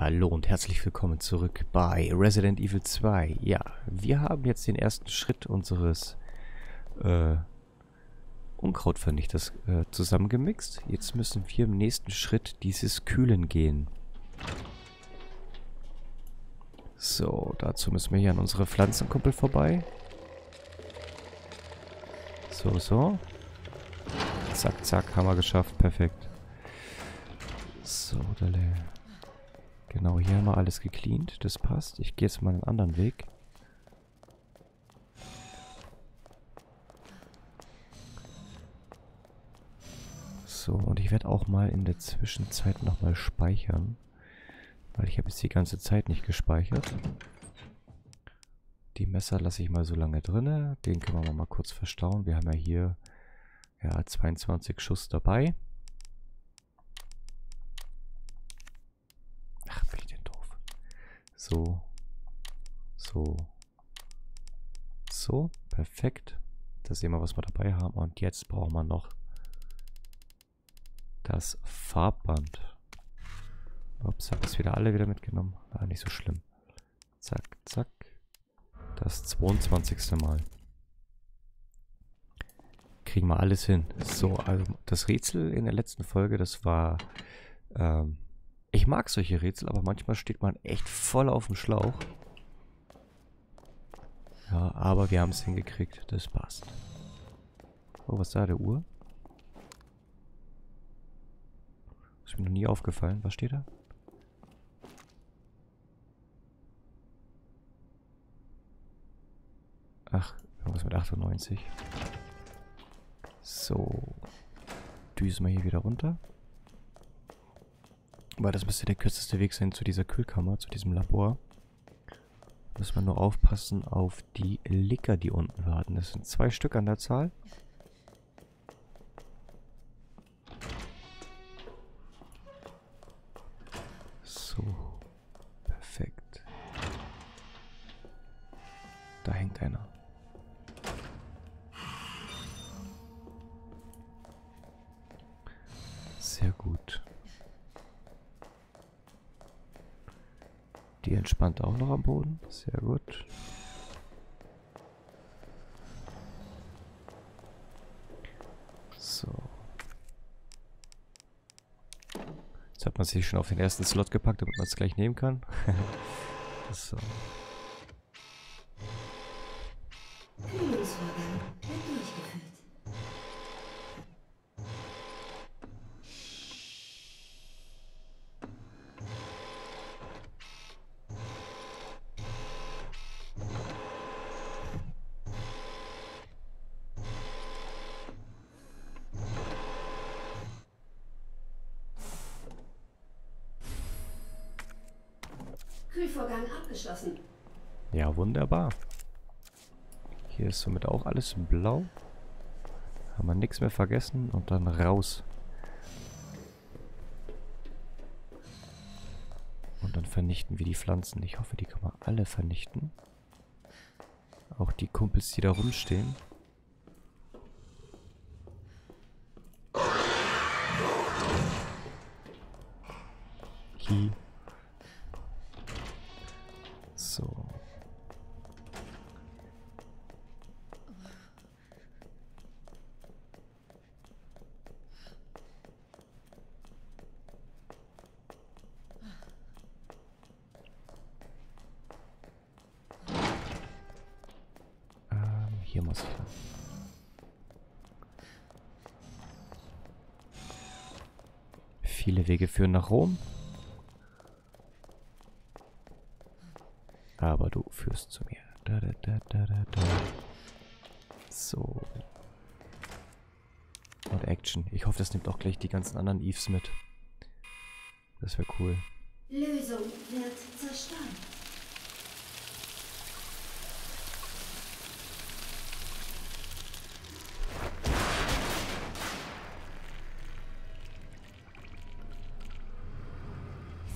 Hallo und herzlich willkommen zurück bei Resident Evil 2. Ja, wir haben jetzt den ersten Schritt unseres Unkrautvernichters zusammengemixt. Jetzt müssen wir im nächsten Schritt dieses Kühlen gehen. So, dazu müssen wir hier an unsere Pflanzenkuppel vorbei. So, so. Zack, zack, haben wir geschafft. Perfekt. So, da genau, hier haben wir alles gecleant. Das passt. Ich gehe jetzt mal einen anderen Weg. So, und ich werde auch mal in der Zwischenzeit nochmal speichern. Weil ich habe jetzt die ganze Zeit nicht gespeichert. Die Messer lasse ich mal so lange drin. Den können wir mal kurz verstauen. Wir haben ja hier ja, 22 Schuss dabei. So, so, so, perfekt. Da sehen wir, was wir dabei haben. Und jetzt brauchen wir noch das Farbband. Ups, habe ich wieder alle mitgenommen. Ah, nicht so schlimm. Zack, zack. Das 22. Mal. Kriegen wir alles hin. So, also das Rätsel in der letzten Folge, das war... Ich mag solche Rätsel, aber manchmal steht man echt voll auf dem Schlauch. Ja, aber wir haben es hingekriegt. Das passt. Oh, was ist da? Der Uhr? Ist mir noch nie aufgefallen. Was steht da? Ach, irgendwas mit 98. So. Düsen wir hier wieder runter. Weil das müsste der kürzeste Weg sein zu dieser Kühlkammer, zu diesem Labor. Muss man nur aufpassen auf die Licker, die unten warten. Das sind 2 Stück an der Zahl. So. Perfekt. Da hängt einer. Sehr gut. Die entspannt auch noch am Boden. Sehr gut. So. Jetzt hat man sich schon auf den ersten Slot gepackt, damit man es gleich nehmen kann. So. Kühlvorgang abgeschlossen. Ja, wunderbar. Hier ist somit auch alles blau. Haben wir nichts mehr vergessen und dann raus. Und dann vernichten wir die Pflanzen. Ich hoffe, die kann man alle vernichten. Auch die Kumpels, die da rumstehen. Hi. So. Hier muss ich. Viele Wege führen nach Rom. Aber du führst zu mir. Da, da, da, da, da, da. So. Und Action. Ich hoffe, das nimmt auch gleich die ganzen anderen Eves mit. Das wäre cool. Lösung wird zerstört.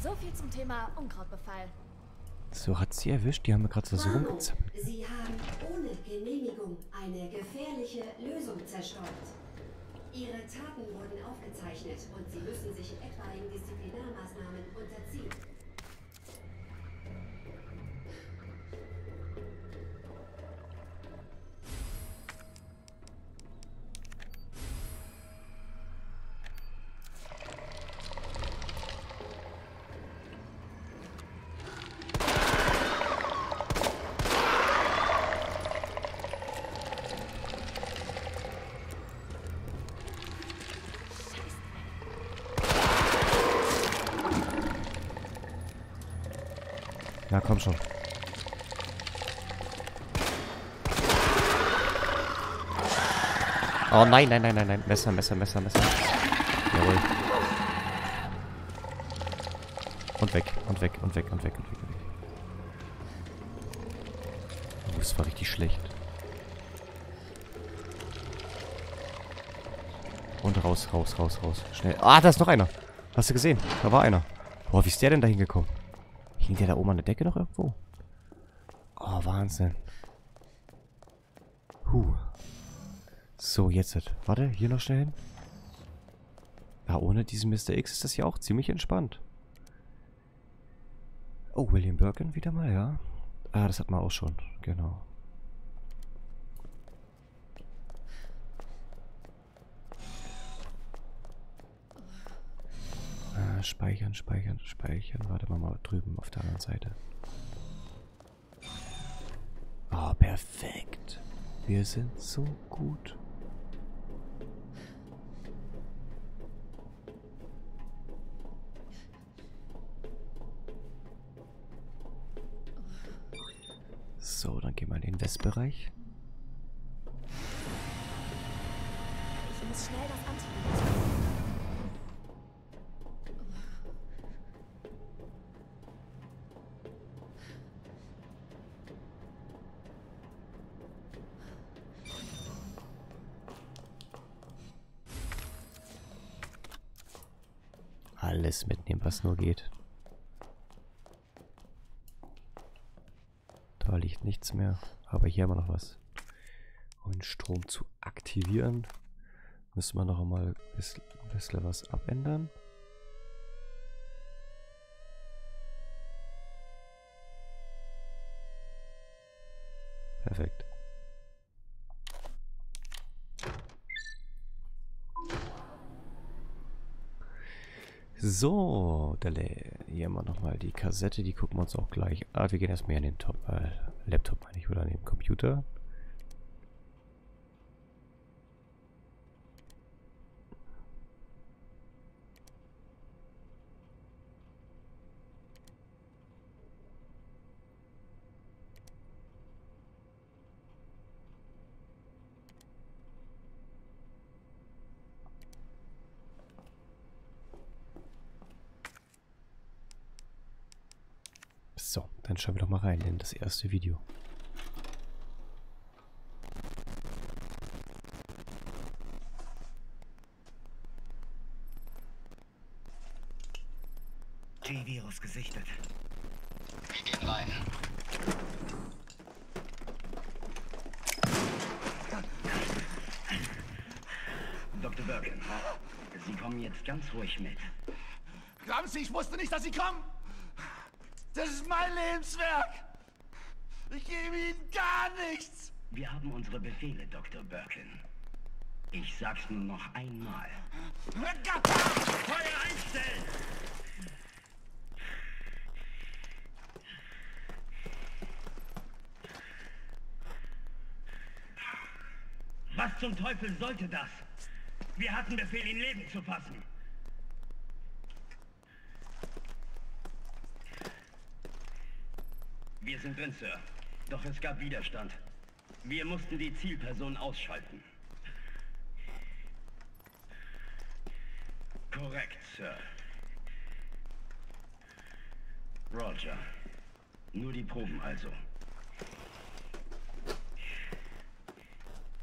So viel zum Thema Unkrautbefall. So, hat sie erwischt? Die haben wir gerade so rumgezappelt. Sie haben ohne Genehmigung eine gefährliche Lösung zerstört. Ihre Taten wurden aufgezeichnet und Sie müssen sich etwaigen Disziplinarmaßnahmen unterziehen. Ja, komm schon. Oh nein, nein, nein, nein, nein. Messer, Messer, Messer, Messer. Jawohl. Und weg, und weg, und weg, und weg, und weg, und weg. Oh, das war richtig schlecht. Und raus, raus, raus, raus. Schnell. Ah, da ist noch einer. Hast du gesehen? Da war einer. Boah, wie ist der denn da hingekommen? Hing der da oben an der Decke noch irgendwo? Oh, Wahnsinn. Huh. So, jetzt. Warte, hier noch schnell hin. Ja, ohne diesen Mr. X ist das hier auch ziemlich entspannt. Oh, William Birkin wieder mal, ja. Ah, das hat man auch schon. Genau. Speichern, speichern, speichern. Warte mal drüben auf der anderen Seite. Ah, perfekt. Wir sind so gut. So, dann gehen wir in den Westbereich. Ich muss schnell das Antivirus. Alles mitnehmen, was nur geht. Da liegt nichts mehr. Aber hier haben wir noch was. Um den Strom zu aktivieren, müssen wir noch einmal ein bisschen was abändern. Perfekt. So, hier haben wir nochmal die Kassette, die gucken wir uns auch gleich. Ah, wir gehen erstmal an den Laptop, meine ich, oder an den Computer. So, dann schauen wir doch mal rein in das erste Video. T-Virus gesichtet. Ich geh rein. Dr. Birkin, Sie kommen jetzt ganz ruhig mit. Glauben Sie, ich wusste nicht, dass Sie kommen! Das ist mein Lebenswerk! Ich gebe Ihnen gar nichts! Wir haben unsere Befehle, Dr. Birkin. Ich sag's nur noch einmal. Feuer einstellen! Was zum Teufel sollte das? Wir hatten Befehl, ihn Leben zu fassen. Wir sind drin, Sir. Doch es gab Widerstand. Wir mussten die Zielperson ausschalten. Korrekt, Sir. Roger. Nur die Proben also.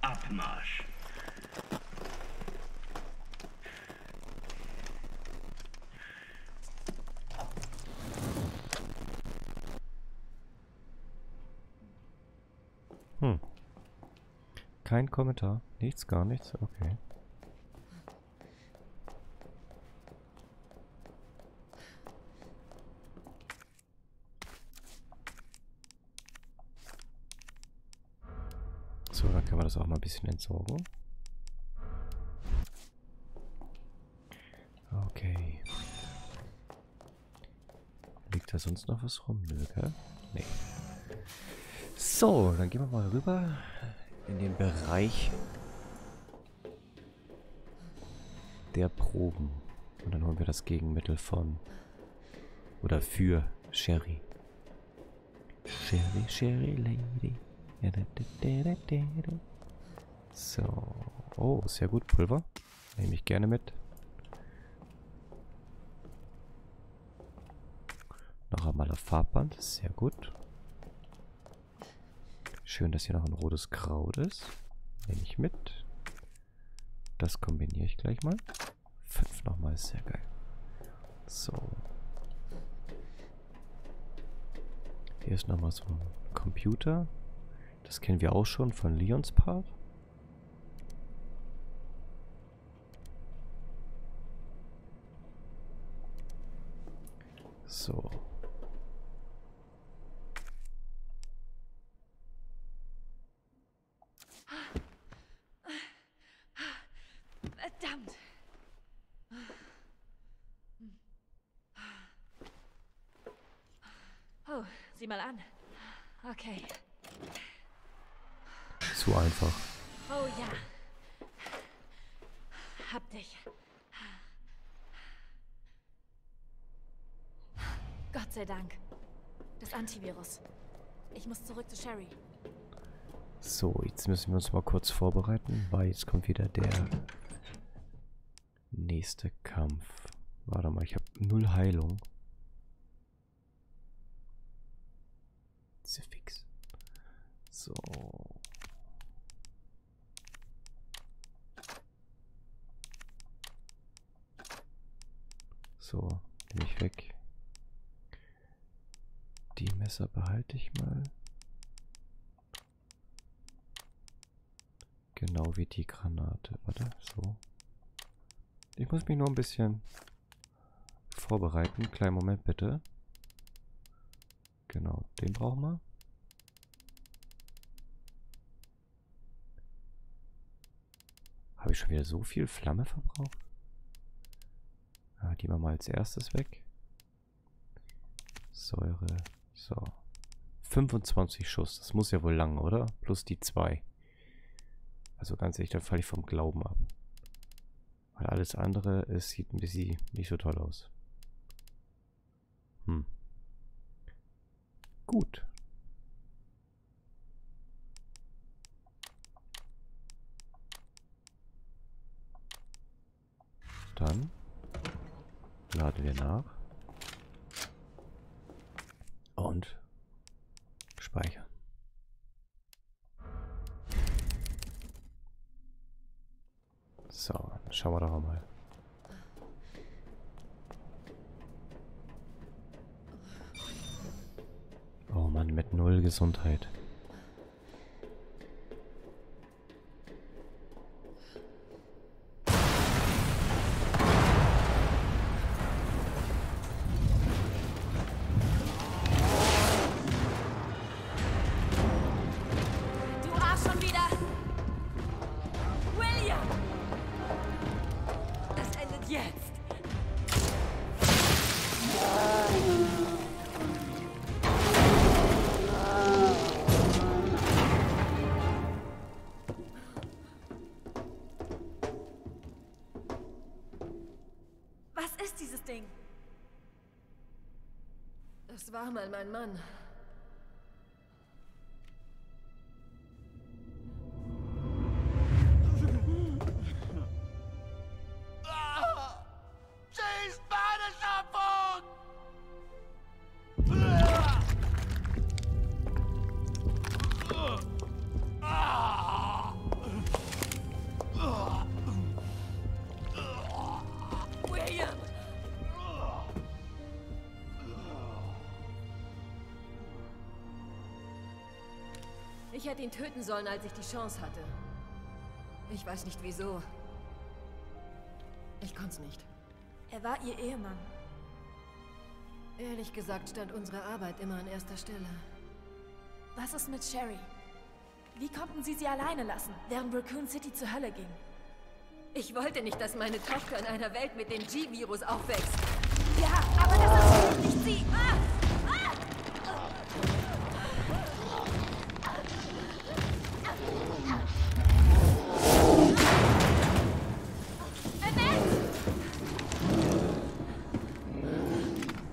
Abmarsch. Kein Kommentar. Nichts, gar nichts. Okay. So, dann können wir das auch mal ein bisschen entsorgen. Okay. Liegt da sonst noch was rum? Nö, gell? Nee. So, dann gehen wir mal rüber in den Bereich der Proben. Und dann holen wir das Gegenmittel von oder für Sherry. Sherry, Sherry Lady. So. Oh, sehr gut. Pulver. Nehme ich gerne mit. Noch einmal das Farbband. Sehr gut. Schön, dass hier noch ein rotes Kraut ist. Nehme ich mit. Das kombiniere ich gleich mal. 5 nochmal. Sehr geil. So. Hier ist nochmal so ein Computer. Das kennen wir auch schon von Leons Part. So. Verdammt. Oh, sieh mal an. Okay. Zu einfach. Oh ja. Hab dich. Gott sei Dank. Das Antivirus. Ich muss zurück zu Sherry. So, jetzt müssen wir uns mal kurz vorbereiten, weil jetzt kommt wieder der nächste Kampf. Warte mal, ich habe 0 Heilung. Sehr fix. So. So, nehme ich weg. Die Messer behalte ich mal. Genau wie die Granate, oder? So. Ich muss mich nur ein bisschen vorbereiten. Kleinen Moment bitte. Genau, den brauchen wir. Habe ich schon wieder so viel Flamme verbraucht? Ah, die machen wir als erstes weg. Säure. So. 25 Schuss. Das muss ja wohl lang, oder? Plus die 2. Also ganz ehrlich, da falle ich vom Glauben ab. Weil alles andere, es sieht ein bisschen nicht so toll aus. Hm. Gut. Dann laden wir nach. Und speichern. So, schauen wir doch mal. Oh Mann, mit 0 Gesundheit. Das war mal mein Mann. Ah, sie ist meine Schöpfung! William! Ich hätte ihn töten sollen, als ich die Chance hatte. Ich weiß nicht wieso. Ich konnte es nicht. Er war ihr Ehemann. Ehrlich gesagt stand unsere Arbeit immer an erster Stelle. Was ist mit Sherry? Wie konnten Sie sie alleine lassen, während Raccoon City zur Hölle ging? Ich wollte nicht, dass meine Tochter in einer Welt mit dem G-Virus aufwächst. Ja, aber das ist nicht sie. Ah!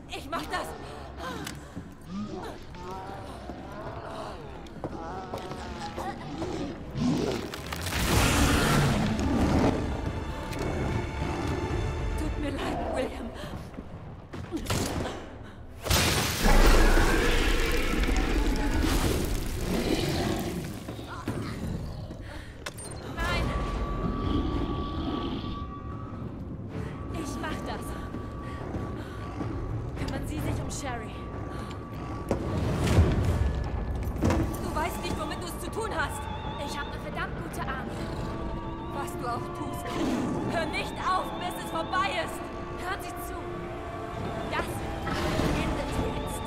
Ich mach das! tun hast. Ich habe eine verdammt gute Ahnung. Was du auch tust, hör nicht auf, bis es vorbei ist. Hören Sie zu. Das endet jetzt.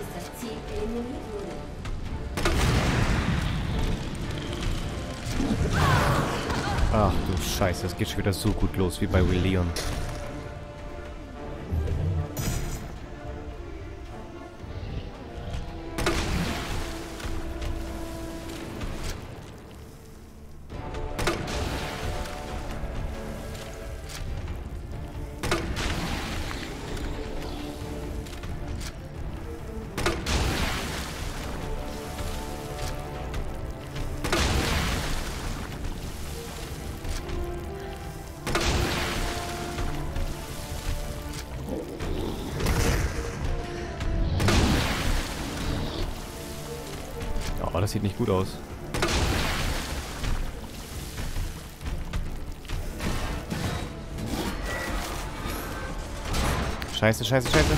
Ist das Ziel eliminiert wurde. Ach du Scheiße, das geht schon wieder so gut los wie bei William. Oh, das sieht nicht gut aus. Scheiße, scheiße, scheiße.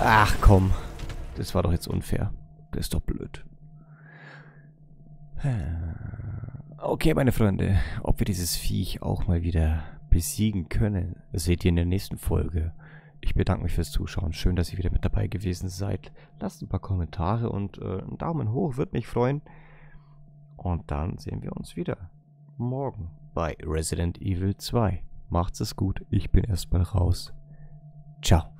Ach komm. Das war doch jetzt unfair. Das ist doch blöd. Okay, meine Freunde. Ob wir dieses Viech auch mal wieder besiegen können, seht ihr in der nächsten Folge. Ich bedanke mich fürs Zuschauen. Schön, dass ihr wieder mit dabei gewesen seid. Lasst ein paar Kommentare und einen Daumen hoch. Würde mich freuen. Und dann sehen wir uns wieder morgen bei Resident Evil 2. Macht's es gut. Ich bin erstmal raus. Ciao.